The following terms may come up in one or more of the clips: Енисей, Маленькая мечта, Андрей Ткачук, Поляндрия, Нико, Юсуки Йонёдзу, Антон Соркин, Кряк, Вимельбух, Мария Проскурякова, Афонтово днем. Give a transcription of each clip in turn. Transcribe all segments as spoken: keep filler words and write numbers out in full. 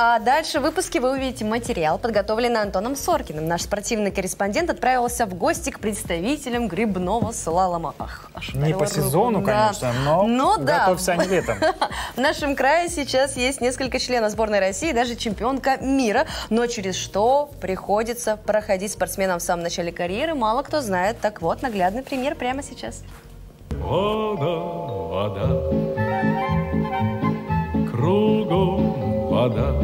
А дальше в выпуске вы увидите материал, подготовленный Антоном Соркиным. Наш спортивный корреспондент отправился в гости к представителям грибного слалома. Ах, не по руку. сезону, да. конечно, но, но готовься да. они летом. В нашем крае сейчас есть несколько членов сборной России, даже чемпионка мира. Но через что приходится проходить спортсменам в самом начале карьеры, мало кто знает. Так вот, наглядный пример прямо сейчас. Вода, вода, кругом вода.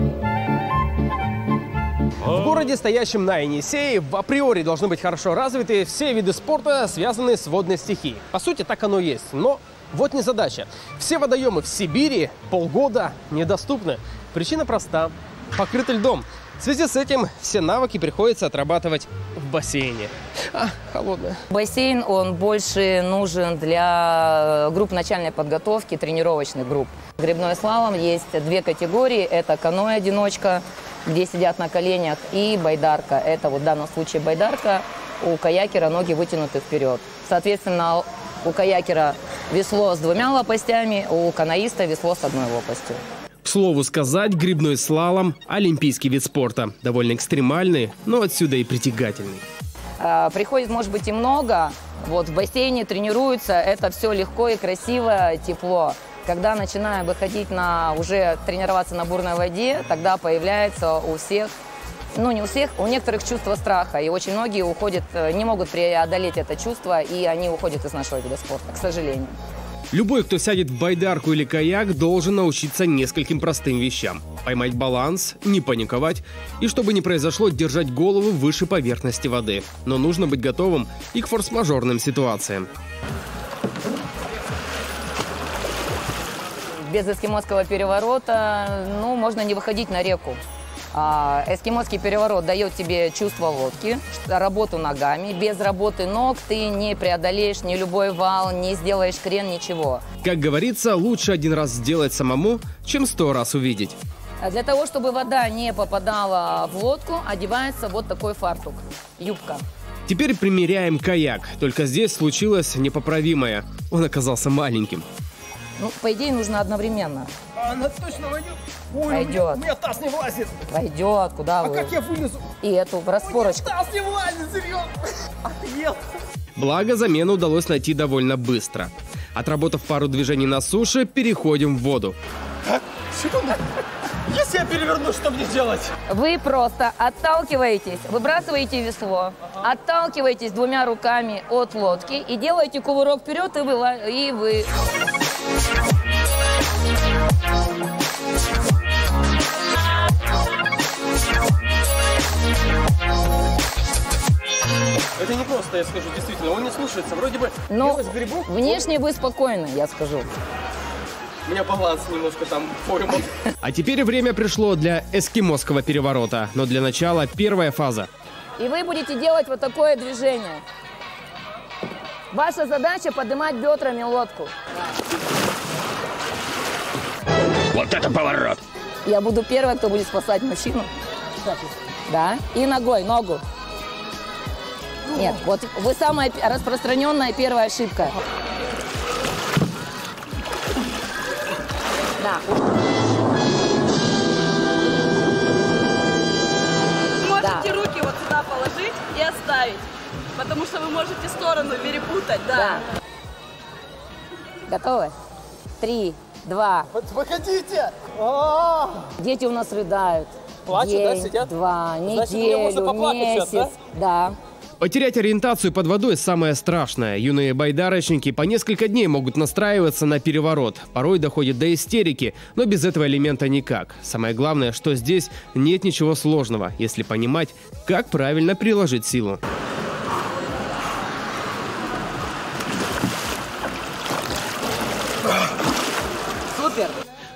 В городе, стоящем на Енисее, в априори должны быть хорошо развиты все виды спорта, связанные с водной стихией. По сути, так оно и есть. Но вот незадача. Все водоемы в Сибири полгода недоступны. Причина проста. Покрыты льдом. В связи с этим все навыки приходится отрабатывать в бассейне. А, холодно. Бассейн, он больше нужен для групп начальной подготовки, тренировочных групп. Грибной слалом есть две категории. Это каноэ-одиночка, где сидят на коленях, и байдарка. Это вот в данном случае байдарка. У каякера ноги вытянуты вперед. Соответственно, у каякера весло с двумя лопастями, у каноиста весло с одной лопастью. К слову сказать, грибной слалом – олимпийский вид спорта. Довольно экстремальный, но отсюда и притягательный. Приходит, может быть, и много. Вот в бассейне тренируются, это все легко и красиво, тепло. Когда начинаем выходить на, уже тренироваться на бурной воде, тогда появляется у всех, ну не у всех, у некоторых чувство страха. И очень многие уходят, не могут преодолеть это чувство, и они уходят из нашего вида спорта, к сожалению. Любой, кто сядет в байдарку или каяк, должен научиться нескольким простым вещам. Поймать баланс, не паниковать и, чтобы не произошло, держать голову выше поверхности воды. Но нужно быть готовым и к форс-мажорным ситуациям. Без эскимосского переворота, ну, можно не выходить на реку. Эскимосский переворот дает тебе чувство лодки, работу ногами. Без работы ног ты не преодолеешь ни любой вал, не сделаешь крен, ничего. Как говорится, лучше один раз сделать самому, чем сто раз увидеть. Для того, чтобы вода не попадала в лодку, одевается вот такой фартук, юбка. Теперь примеряем каяк. Только здесь случилось непоправимое. Он оказался маленьким. Ну, по идее, нужно одновременно. Она точно войдет. Ой, пойдет. У меня, у меня таз не влазит. Пойдет, куда а вы? А как я вылезу? И эту в распорочку. У меня таз не влазит, серьезно. Отъел. Благо, замену удалось найти довольно быстро. Отработав пару движений на суше, переходим в воду. А? Секунду. Если я перевернусь, что мне делать? Вы просто отталкиваетесь, выбрасываете весло, ага. отталкиваетесь двумя руками от лодки и делаете кувырок вперед, и вы... И вы... Это не просто, я скажу, действительно, он не слушается, вроде бы... Но грибок, внешне он... вы спокойны, я скажу. У меня баланс немножко там пойман. А теперь время пришло для эскимосского переворота, но для начала первая фаза. И вы будете делать вот такое движение. Ваша задача поднимать бедрами лодку. Вот это поворот! Я буду первой, кто будет спасать мужчину. Да. И ногой, ногу. Нет, вот вы самая распространенная первая ошибка. Да. Можете да. руки вот сюда положить и оставить, потому что вы можете сторону перепутать. Да. да. Готовы? Три. Два. Выходите! А -а -а. Дети у нас рыдают. Плачут, день, да, сидят? Два, неделю, Значит, месяц. Сейчас, да? да. Потерять ориентацию под водой самое страшное. Юные байдарочники по несколько дней могут настраиваться на переворот. Порой доходит до истерики, но без этого элемента никак. Самое главное, что здесь нет ничего сложного, если понимать, как правильно приложить силу.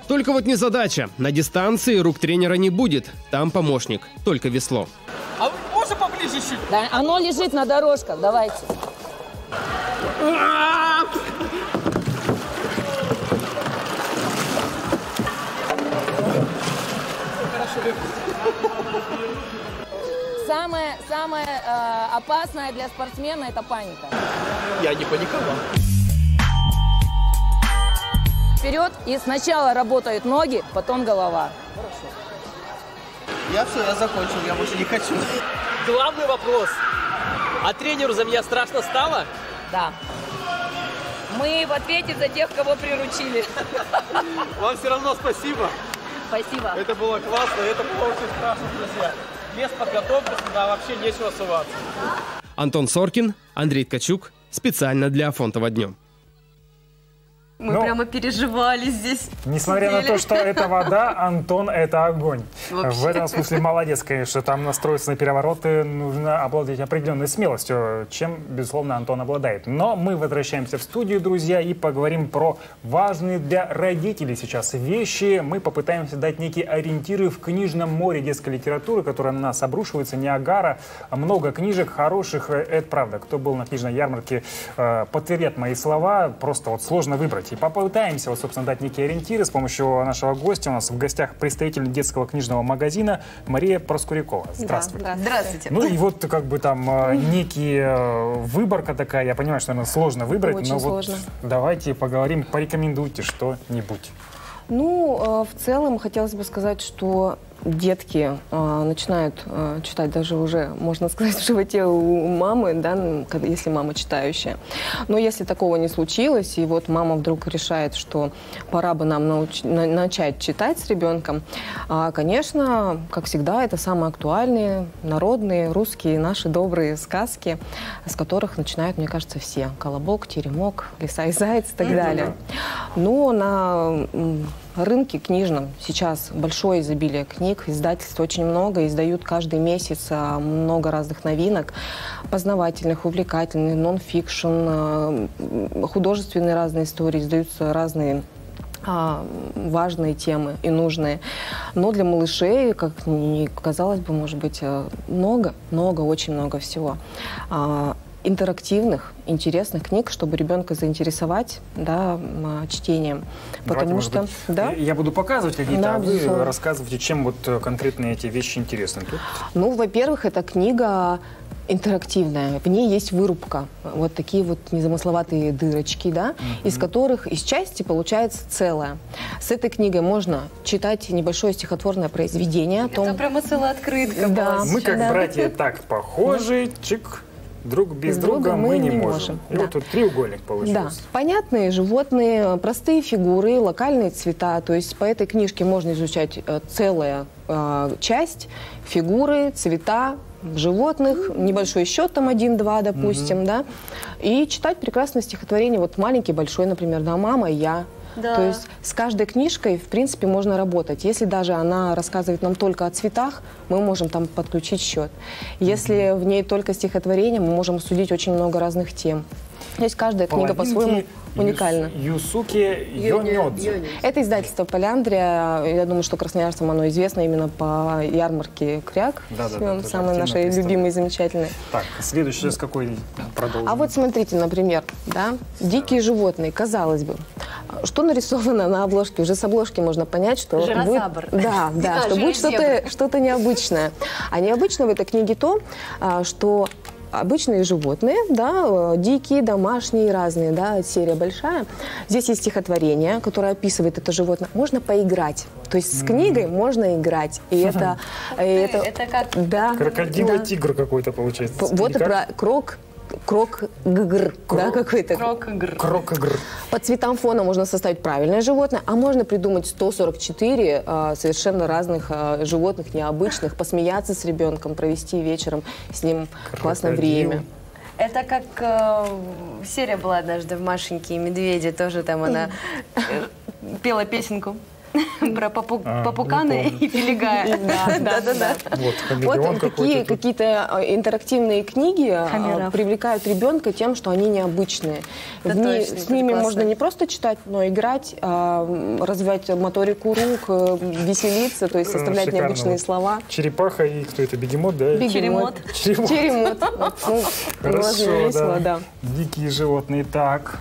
Только вот незадача. На дистанции рук тренера не будет. Там помощник. Только весло. А можно поближе чуть? Да, оно лежит на дорожках. Давайте. Самое, самое э, опасное для спортсмена – это паника. Я не паниковал. Вперед, и сначала работают ноги, потом голова. Хорошо. Я все, я закончил, я больше не хочу. Главный вопрос. А тренеру за меня страшно стало? Да. Мы в ответе за тех, кого приручили. Вам все равно спасибо. Спасибо. Это было классно, это было очень страшно, друзья. Без подготовки сюда вообще нечего суваться. Антон Соркин, Андрей Ткачук. Специально для Афонтово днем. Мы ну, прямо переживали здесь. Несмотря сидели. на то, что это вода, Антон – это огонь. Вообще. В этом смысле молодец, конечно. Там настроиться на перевороты нужно обладать определенной смелостью, чем, безусловно, Антон обладает. Но мы возвращаемся в студию, друзья, и поговорим про важные для родителей сейчас вещи. Мы попытаемся дать некие ориентиры в книжном море детской литературы, которая на нас обрушивается, Ниагара. Много книжек хороших, это правда. Кто был на книжной ярмарке, подтвердит мои слова. Просто вот сложно выбрать. И попытаемся, вот, собственно, дать некие ориентиры с помощью нашего гостя. У нас в гостях представитель детского книжного магазина Мария Проскурякова. Здравствуйте. Да, да. Здравствуйте. Ну и вот как бы там некие выборка такая. Я понимаю, что, наверное, сложно выбрать. Очень но сложно. Вот давайте поговорим, порекомендуйте что-нибудь. Ну, в целом хотелось бы сказать, что детки э, начинают э, читать даже уже, можно сказать, в животе у мамы, да, если мама читающая. Но если такого не случилось, и вот мама вдруг решает, что пора бы нам науч... начать читать с ребенком, а, конечно, как всегда, это самые актуальные, народные, русские, наши добрые сказки, с которых начинают, мне кажется, все. «Колобок», «Теремок», «Лиса и заяц» и так далее. Но на... рынке книжном сейчас большое изобилие книг, издательств очень много, издают каждый месяц много разных новинок, познавательных, увлекательных, нон-фикшн, художественные разные истории, издаются разные важные темы и нужные. Но для малышей, как ни казалось бы, может быть, много, много, очень много всего. Интерактивных, интересных книг, чтобы ребенка заинтересовать, да, чтением. Потому Давайте, что... Быть, да? Я буду показывать какие-то, да, а вы безусловно. рассказывайте, чем вот конкретно эти вещи интересны. Тут? Ну, во-первых, эта книга интерактивная. В ней есть вырубка. Вот такие вот незамысловатые дырочки, да, mm-hmm. из которых из части получается целое. С этой книгой можно читать небольшое стихотворное произведение. Это о том... прямо целая открытка. Да. Мы как да. братья так похожи, чик. Друг без друга, друга мы не можем. можем. И да. вот тут треугольник получился. Да. Понятные животные, простые фигуры, локальные цвета. То есть по этой книжке можно изучать целая э, часть, фигуры, цвета животных, небольшой счет, там один-два, допустим, mm-hmm. да. И читать прекрасное стихотворение, вот маленький, большой, например, да, «Мама, я». Да. То есть с каждой книжкой, в принципе, можно работать. Если даже она рассказывает нам только о цветах, мы можем там подключить счет. Если mm-hmm. в ней только стихотворение, мы можем судить очень много разных тем. То есть каждая книга по-своему уникальна. Юсуки Йонёдзу. Это издательство «Поляндрия». Я думаю, что красноярцам оно известно именно по ярмарке «Кряк». Да, да, самые наши любимые, замечательные. Так, следующее с какой продолжим? А вот смотрите, например, да, «Дикие животные». Казалось бы, что нарисовано на обложке? Уже с обложки можно понять, что будет, да, да, что будет что-то, что-то необычное. А необычно в этой книге то, что обычные животные, да, дикие, домашние, разные, да, серия большая. Здесь есть стихотворение, которое описывает это животное. Можно поиграть. То есть с книгой можно играть. И это... Это как? Да. Крокодил и тигр какой-то получается. Вот и про крок. Крок-гр, да, какой-то. Крок-гр. По цветам фона можно составить правильное животное, а можно придумать сто сорок четыре э, совершенно разных э, животных, необычных, посмеяться с ребенком, провести вечером с ним Крокодил. классное время. Это как э, серия была однажды в «Машеньке и медведе», тоже там она пела песенку про попукана и пелигая. Да-да-да. Вот такие какие-то интерактивные книги привлекают ребенка тем, что они необычные. С ними можно не просто читать, но играть, развивать моторику рук, веселиться, то есть составлять необычные слова. Черепаха и кто это? Бегемот, да? Бегемот. Черемот. Хорошо, да. Дикие животные. Так.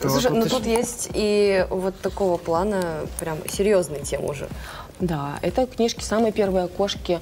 Слушай, ну тут есть и вот такого плана прям серьезные темы уже. Да, это книжки, самые первые окошки,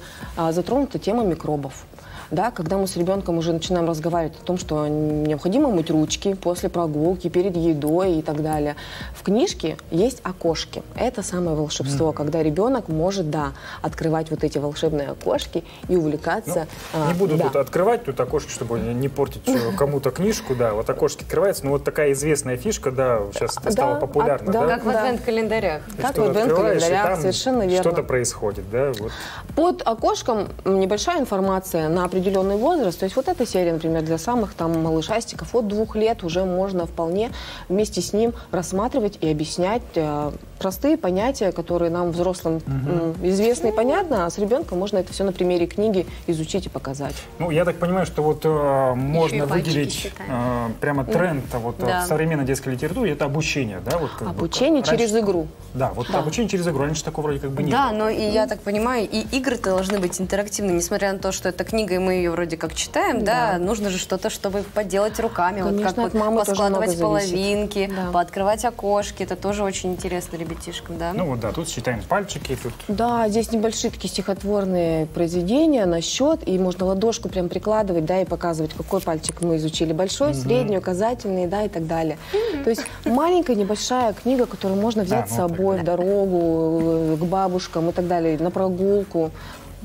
затронута тема микробов. да, когда мы с ребенком уже начинаем разговаривать о том, что необходимо мыть ручки после прогулки, перед едой и так далее. В книжке есть окошки. Это самое волшебство, mm. когда ребенок может, да, открывать вот эти волшебные окошки и увлекаться. Ну, не буду а, тут да. открывать тут окошки, чтобы не портить кому-то книжку, да, вот окошки открываются, но вот такая известная фишка, да, сейчас да, стала популярна. Да, да? Как да. в адвент-календарях. Как в адвент-календарях, совершенно верно. Что-то происходит, да, вот. Под окошком небольшая информация на определенный возраст. То есть вот эта серия, например, для самых там малышастиков от двух лет уже можно вполне вместе с ним рассматривать и объяснять э, простые понятия, которые нам, взрослым, угу. известны и понятно, а с ребенком можно это все на примере книги изучить и показать. Ну, я так понимаю, что вот э, можно выделить э, прямо тренд ну, вот, да. в современной детской литературе, это обучение, да? Вот, обучение вот, через раньше, игру. Да, вот да. обучение через игру. Раньше такого вроде как бы не да, было. Да, но и я так понимаю, и игры-то должны быть интерактивны, несмотря на то, что это книга, и мы ее вроде как читаем, да, да нужно же что-то, чтобы поделать руками, конечно, вот как от мамы вот, поскладывать половинки, да. пооткрывать окошки, это тоже очень интересно ребятишкам, да? Ну вот, да, тут считаем пальчики, тут... Да, здесь небольшие такие стихотворные произведения на счет, и можно ладошку прям прикладывать, да, и показывать, какой пальчик мы изучили, большой, mm-hmm. средний, указательный, да, и так далее. Mm-hmm. То есть маленькая, небольшая книга, которую можно взять да, с собой ну, в дорогу, к бабушкам и так далее, на прогулку.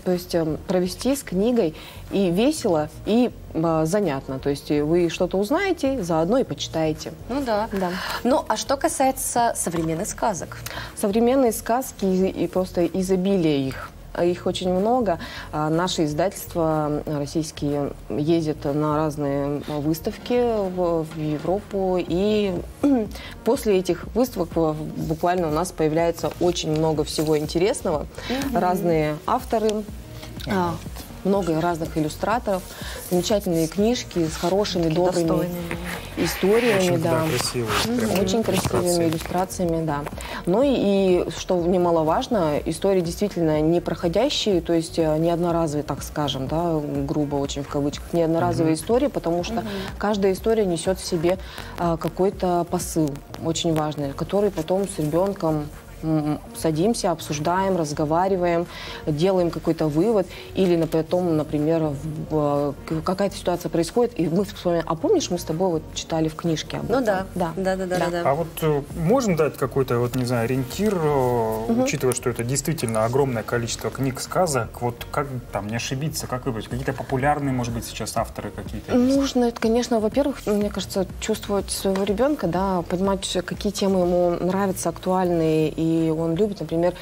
То есть провести с книгой и весело, и а, занятно. То есть вы что-то узнаете, заодно и почитаете. Ну да. да. Ну а что касается современных сказок? Современные сказки и просто изобилие их. Их очень много. А, наши издательства российские ездят на разные выставки в, в Европу. И после этих выставок буквально у нас появляется очень много всего интересного. Mm-hmm. Разные авторы, mm-hmm. много разных иллюстраторов, замечательные книжки с хорошими, такие добрыми достойные историями. Очень, да. Да, красивые, очень красивыми иллюстрациями, да. Ну и, и, что немаловажно, истории действительно не проходящие, то есть не одноразовые, так скажем, да, грубо очень в кавычках, не одноразовые mm-hmm. истории, потому что mm-hmm. каждая история несет в себе а, какой-то посыл, очень важный, который потом с ребенком... садимся, обсуждаем, разговариваем, делаем какой-то вывод. Или потом, например, какая-то ситуация происходит, и мы вспоминаем, а помнишь, мы с тобой вот читали в книжке об этом? Ну да. Да. Да, да, да, да. да. А вот можем дать какой-то, вот, не знаю, ориентир, угу. учитывая, что это действительно огромное количество книг, сказок, вот как там не ошибиться, как выбрать? Какие-то популярные, может быть, сейчас авторы какие-то? Нужно, конечно, во-первых, мне кажется, чувствовать своего ребенка, да, понимать, какие темы ему нравятся, актуальные, и И он любит, например,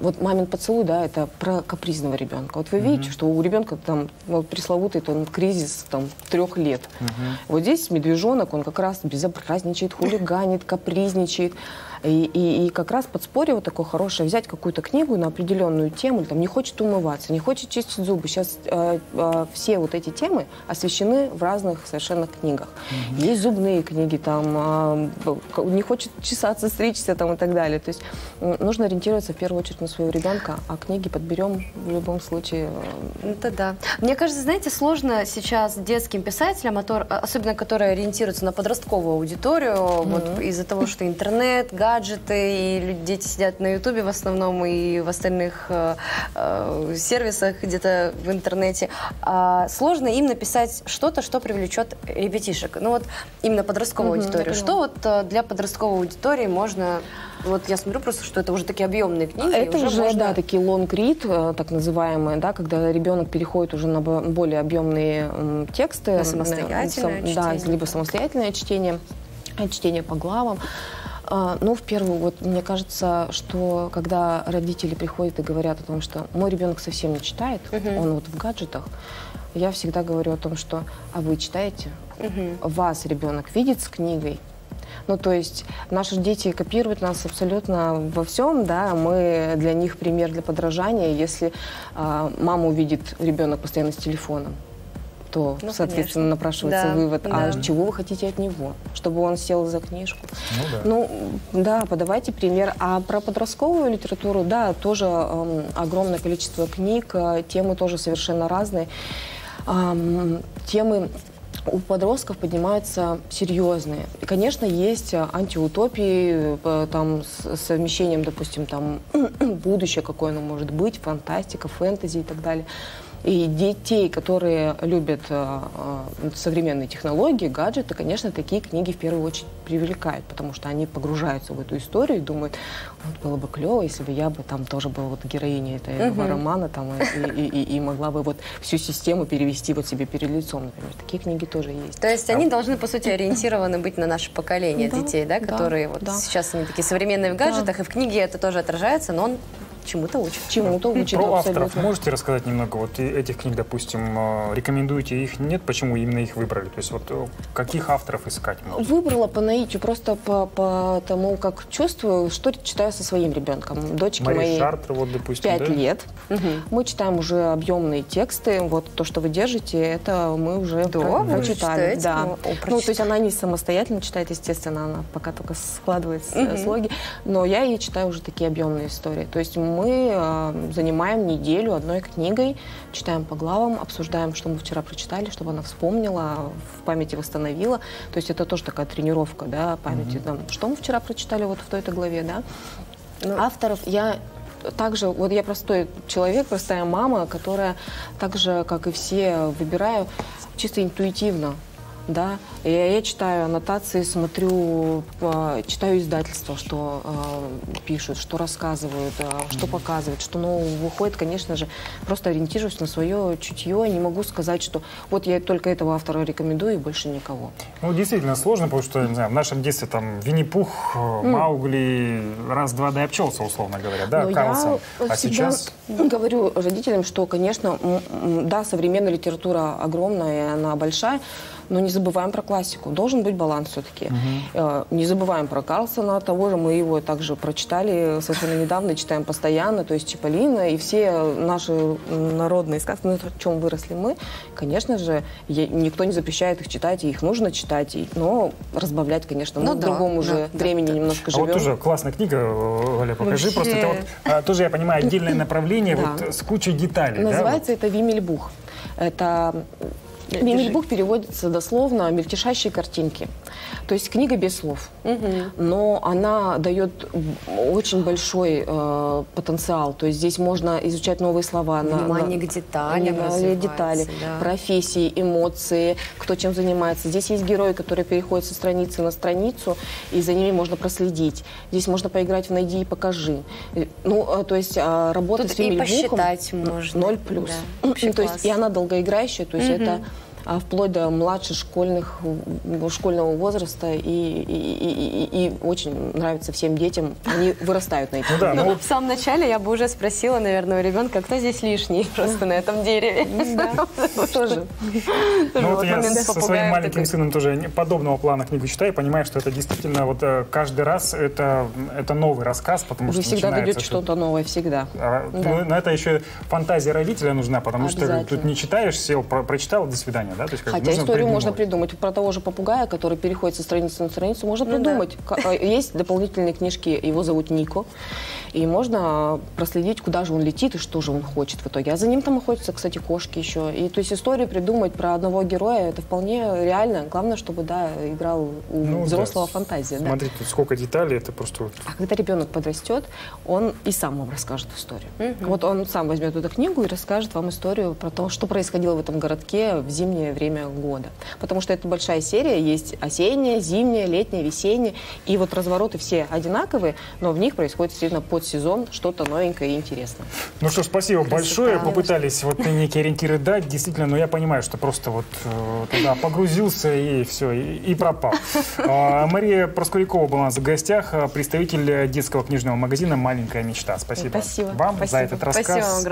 вот «Мамин поцелуй», да, это про капризного ребенка. Вот вы видите, mm-hmm. что у ребенка там вот пресловутый он, кризис там, трех лет. Mm-hmm. Вот здесь медвежонок, он как раз безобразничает, хулиганит, капризничает. И, и, и как раз подспорье вот такое хорошее, взять какую-то книгу на определенную тему, там не хочет умываться, не хочет чистить зубы. Сейчас э, э, все вот эти темы освещены в разных совершенно книгах. Mm-hmm. Есть зубные книги, там э, не хочет чесаться, стричься там, и так далее. То есть э, нужно ориентироваться в первую очередь на своего ребенка, а книги подберем в любом случае. Это да. Мне кажется, знаете, сложно сейчас детским писателям, особенно которые ориентируются на подростковую аудиторию, mm-hmm. вот из-за того, что интернет, гаджеты, гаджеты, и люди, дети сидят на ютубе в основном и в остальных э, э, сервисах где-то в интернете. А сложно им написать что-то, что привлечет ребятишек. Ну вот именно подростковую mm-hmm, аудиторию. Что вот для подростковой аудитории можно... Вот я смотрю просто, что это уже такие объемные книги. Это уже, уже можно... да, такие лонг-рид, так называемые, да, когда ребенок переходит уже на более объемные тексты. На самостоятельное на, сам, чтение. Да, либо самостоятельное чтение, чтение по главам. Ну, в первую, вот, мне кажется, что когда родители приходят и говорят о том, что мой ребенок совсем не читает, uh-huh. он вот в гаджетах, я всегда говорю о том, что а вы читаете, uh-huh. вас ребенок видит с книгой. Ну, то есть наши дети копируют нас абсолютно во всем, да, мы для них пример для подражания. Если а, маму видит ребенок постоянно с телефоном, то, ну, соответственно, конечно. Напрашивается да, вывод, да. а чего вы хотите от него, чтобы он сел за книжку. Ну да, ну, да, подавайте пример. А про подростковую литературу, да, тоже эм, огромное количество книг, э, темы тоже совершенно разные. Эм, темы у подростков поднимаются серьезные. И, конечно, есть антиутопии э, там, с совмещением, допустим, там, будущее, какое оно может быть, фантастика, фэнтези и так далее. И детей, которые любят современные технологии, гаджеты, конечно, такие книги в первую очередь привлекают, потому что они погружаются в эту историю и думают, вот было бы клево, если бы я бы там тоже была вот героиней этого mm-hmm. романа там, и, и, и, и могла бы вот всю систему перевести вот себе перед лицом, например. Такие книги тоже есть. То есть они должны, по сути, ориентированы быть на наше поколение да, детей, да, которые да, вот да. сейчас они такие современные в гаджетах, да. и в книге это тоже отражается, но он чему-то учит. Чему-то учит. Про абсолютно. Авторов можете рассказать немного? Вот этих книг, допустим, рекомендуете их? Нет, почему именно их выбрали? То есть вот каких авторов искать? Может? Выбрала по наитию, просто по, по тому, как чувствую, что читаю со своим ребенком. Дочке Мария моей Шартр, вот, допустим, пять да? лет. Угу. Мы читаем уже объемные тексты. Вот то, что вы держите, это мы уже да, прочитали. Да. Ну, ну, ну, то есть она не самостоятельно читает, естественно, она пока только складывает угу. слоги. Но я ей читаю уже такие объемные истории. То есть мы э, занимаем неделю одной книгой, читаем по главам, обсуждаем, что мы вчера прочитали, чтобы она вспомнила, в памяти восстановила. То есть это тоже такая тренировка, да, памяти, mm-hmm. там, что мы вчера прочитали вот в той-то главе, да. Но... Авторов я... Также, вот я простой человек, простая мама, которая так же, как и все, выбираю чисто интуитивно. Да, я, я читаю аннотации, смотрю, читаю издательства, что э, пишут, что рассказывают, э, что показывают, что нового выходит, конечно же, просто ориентируюсь на свое чутье, не могу сказать, что вот я только этого автора рекомендую и больше никого. Ну, действительно сложно, потому что, не знаю, в нашем детстве там Винни-Пух, Маугли, раз-два, да и обчелся, условно говоря, да, Карлсон. А сейчас... говорю родителям, что, конечно, да, современная литература огромная, она большая, но не забываем про классику. Должен быть баланс все-таки. Uh-huh. Не забываем про Карлсона, того же мы его также прочитали совершенно недавно, читаем постоянно, то есть Чиполлино и все наши народные сказки, на чем выросли мы, конечно же, никто не запрещает их читать, и их нужно читать, но разбавлять, конечно, мы ну, в да, другом да, уже да, времени да. немножко а живем. А вот тоже классная книга, Оля, покажи. Вообще... Просто это вот, а, тоже, я понимаю, отдельное направление да. вот, с кучей деталей. Называется да, это вот. «Вимельбух». Это... Вимельбух переводится дословно «мельтешащие картинки». То есть книга без слов. Угу. Но она дает очень большой э, потенциал. То есть здесь можно изучать новые слова. Внимание на, к деталям. На, детали, да. профессии, эмоции, кто чем занимается. Здесь есть герои, которые переходят со страницы на страницу, и за ними можно проследить. Здесь можно поиграть в «Найди и покажи». Ну, то есть работать с Вимельбухом ноль плюс. Да, то есть, и она долгоиграющая, то есть угу. это... вплоть до младших школьных, школьного возраста, и, и, и, и очень нравится всем детям. Они вырастают на этих. Ну, да, ну... В самом начале я бы уже спросила, наверное, у ребенка, кто здесь лишний просто на этом дереве. Тоже. Я со своим маленьким сыном тоже подобного плана книгу читаю и понимаю, что это действительно вот каждый раз это новый рассказ, потому что всегда дойдет что-то новое, всегда. Но это еще фантазия родителя нужна, потому что тут не читаешь, сел, прочитал, до свидания. Да? То есть, хотя историю можно придумать. Про того же попугая, который переходит со страницы на страницу, можно ну, придумать. Да. Есть дополнительные книжки, его зовут Нико. И можно проследить, куда же он летит и что же он хочет в итоге. А за ним там охотятся, кстати, кошки еще. И то есть историю придумать про одного героя, это вполне реально. Главное, чтобы, да, играл у ну, взрослого да. фантазия. Смотрите, да. тут сколько деталей, это просто... А когда ребенок подрастет, он и сам вам расскажет историю. Mm-hmm. Вот он сам возьмет эту книгу и расскажет вам историю про то, что происходило в этом городке в зимнем время года. Потому что это большая серия, есть осенняя, зимняя, летняя, весенняя. И вот развороты все одинаковые, но в них происходит действительно под сезон что-то новенькое и интересное. Ну что, спасибо красота, большое. Попытались вот некие ориентиры дать, действительно, но я понимаю, что просто вот туда погрузился и все, и, и пропал. Мария Проскурякова была у нас в гостях, представитель детского книжного магазина «Маленькая мечта». Спасибо, спасибо. вам спасибо. за этот рассказ. Спасибо.